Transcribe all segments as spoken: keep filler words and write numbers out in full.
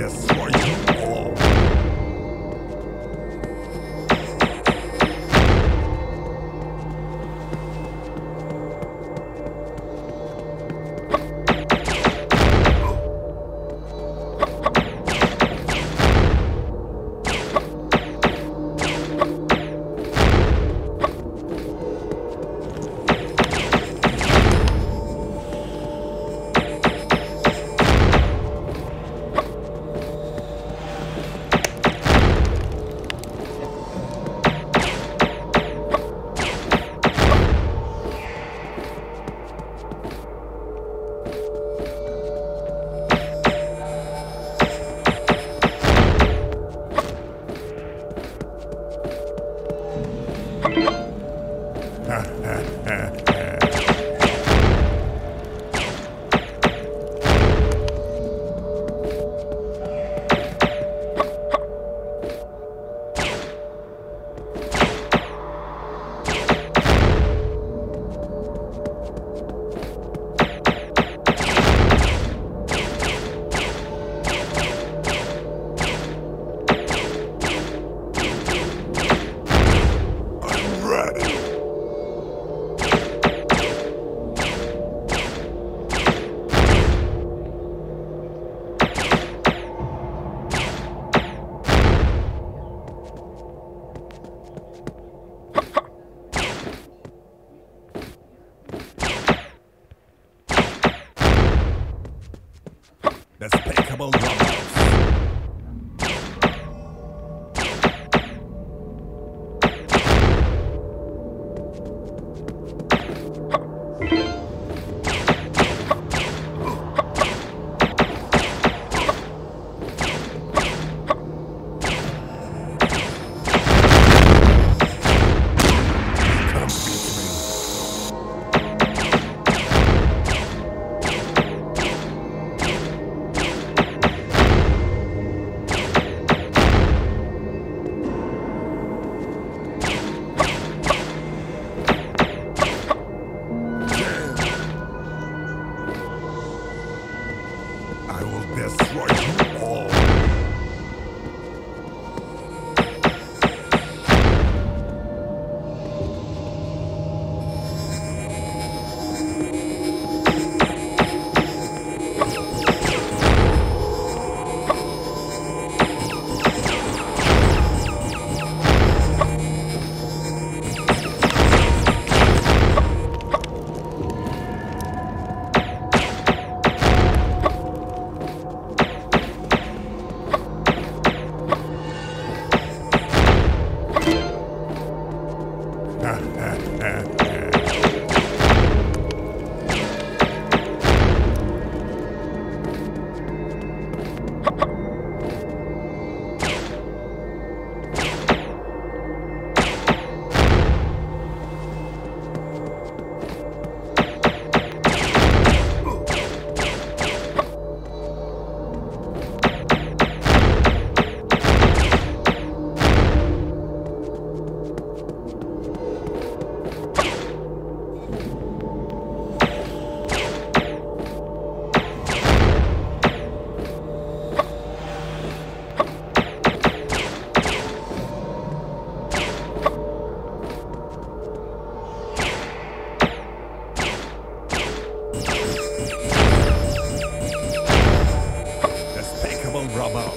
this for you all. Despicable robots.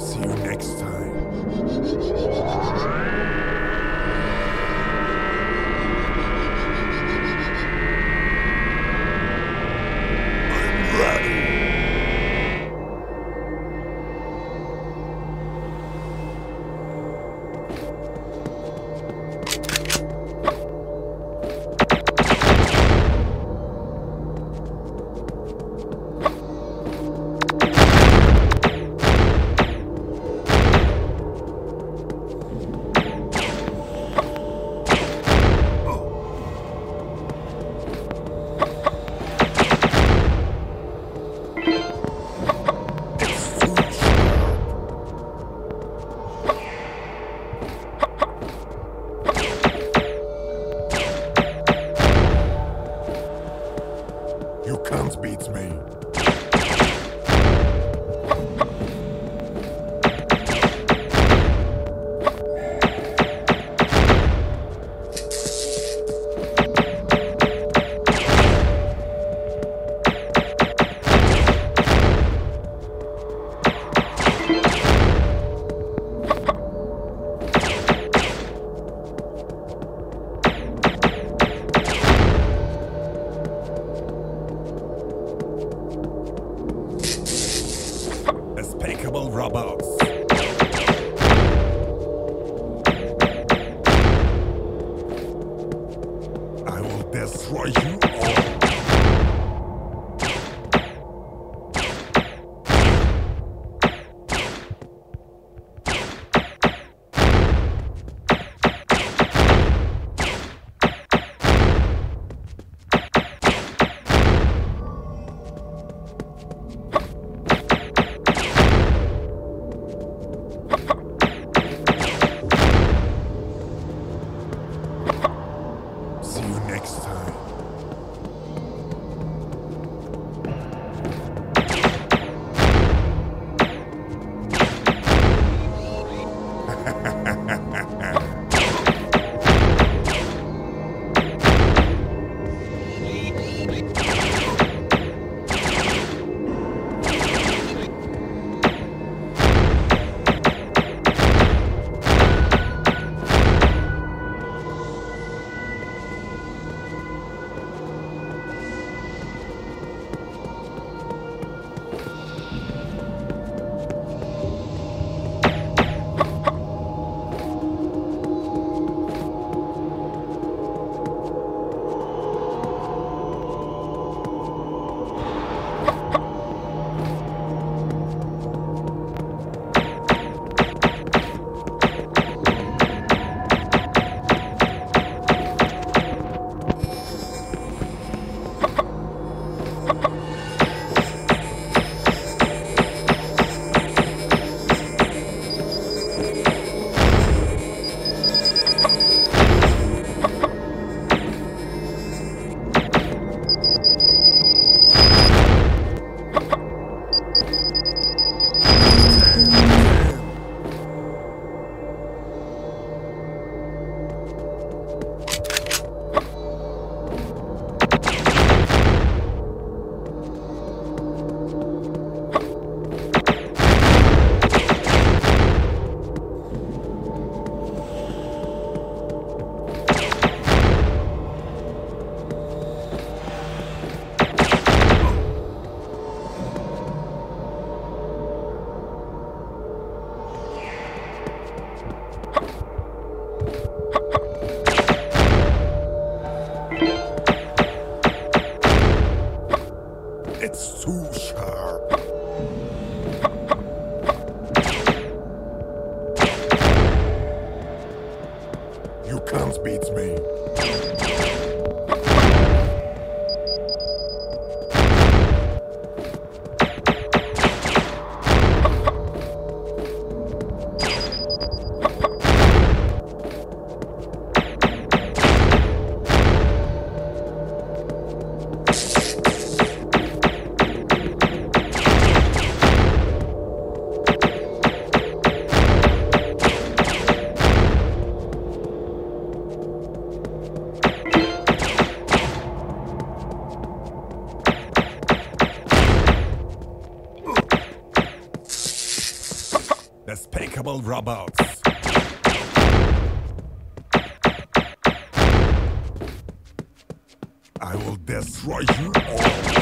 See you next time. Despicable robots. I will destroy you all.